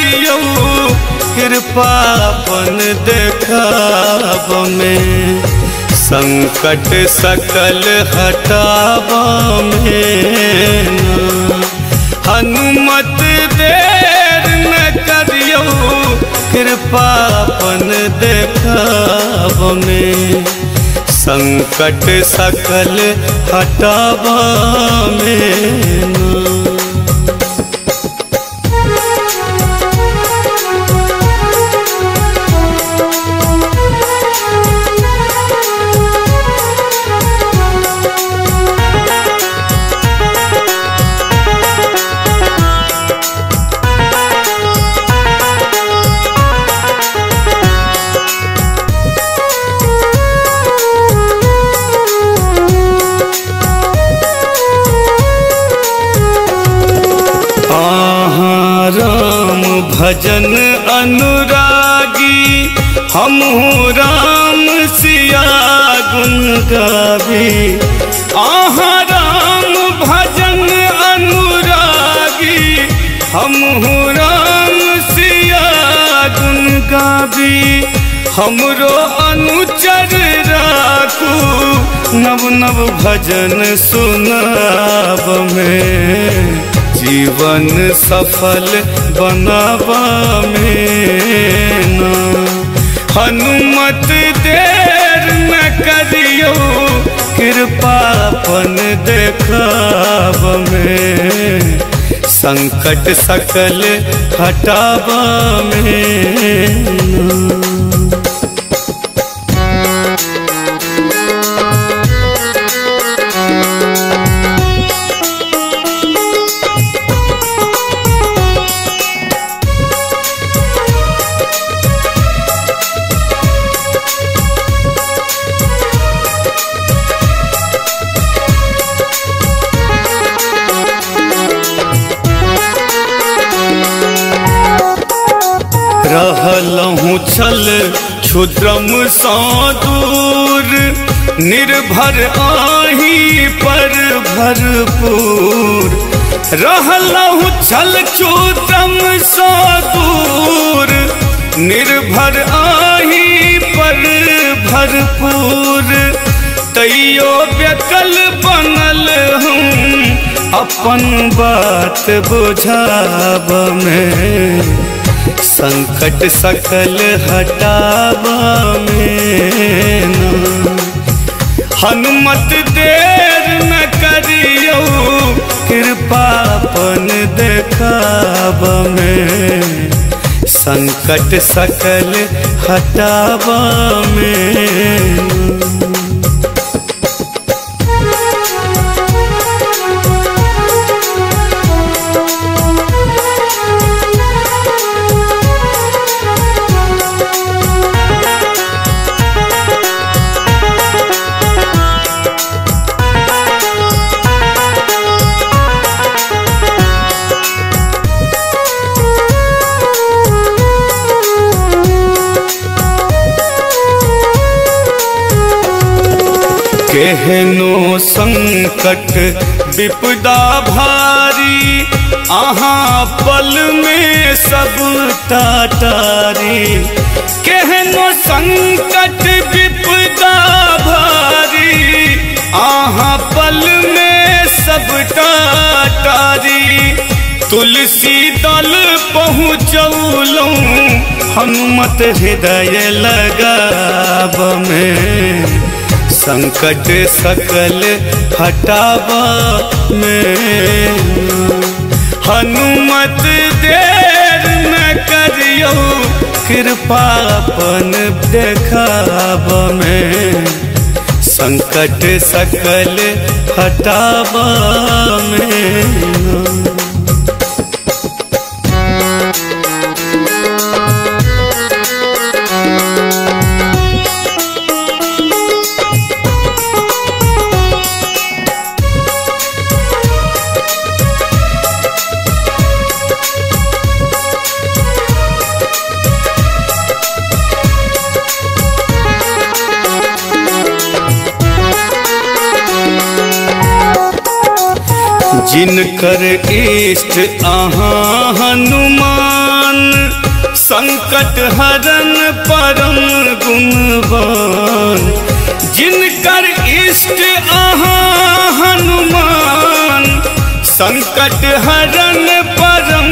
देखबिऔ कृपा अपन देखब में, संकट सकल हटाब में ना। हनुमत देर न करिऔ कृपा अपन देखब में, संकट सकल हटाब में ना। भजन अनुरागी हमहु राम सिया गुण गावी। आहा राम भजन अनुरागी हमहु राम सिया गुण गावी। हमरो अनुचर राकू नव नव भजन सुनाब में, जीवन सफल बनाब में ना। हनुमत देर न करिऔ कृपा अपन देखब में, संकट सकल हटाब में ना। रहलहुँ छल क्षुद्रम सँ दूर, निर्भर आही पर भरपूर। रहलहुँ छल क्षुद्रम सँ दूर, निर्भर आही पर भरपूर। तैयो व्यकल बनल हूँ अपन बात बुझाब में, संकट सकल हटाब में ना। हनुमत देर न करिऔ कृपा अपन देखब में, संकट सकल हटाब में ना। केहनो संकट विपदा भारी, अहाँ पल में सब तारी। केहनो संकट विपदा भारी, अहाँ पल में सब तारी। तुलसीदल पहुँचौलहुँ हनुमत हृदय लगाब में, संकट सकल हटाब में। हनुमत देर न करिऔ कृपा अपन देखब में, संकट सकल हटाब में ना। जिनकर इष्ट अहाँ हनुमान, संकट हरन परम गुणवान, जिनकर इष्ट अहाँ हनुमान। संकट हरन परम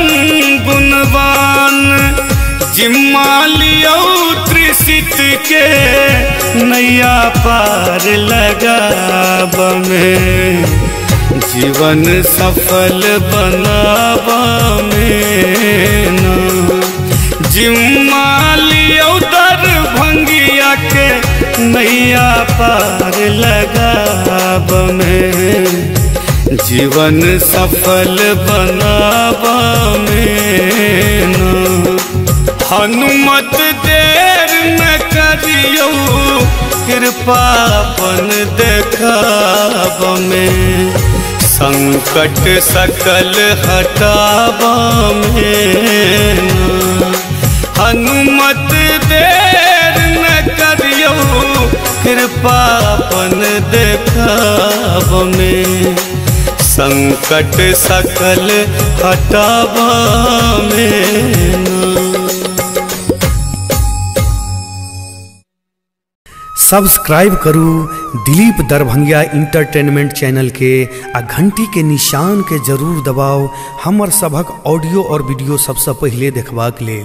गुणवान, जिम्मा लियो त्रिसित के नैया पार लगाब में, जीवन सफल बनाब में ना। जिम्मा लियो दरभंगिया के नैया पार लगाब में, जीवन सफल बनाब में ना। हनुमत देर न करियो कृपा अपन देखाब में, संकट सकल हटाब में ना। हनुमत देर न करियो कृपा अपन देखाब में, संकट सकल हटाब में ना। सब्सक्राइब करू दिलीप दरभंगिया इंटरटेनमेंट चैनल के आ घंटी के निशान के जरूर दबाओ, हमर सभक ऑडियो और वीडियो सबसे पहले देखबाक लेल।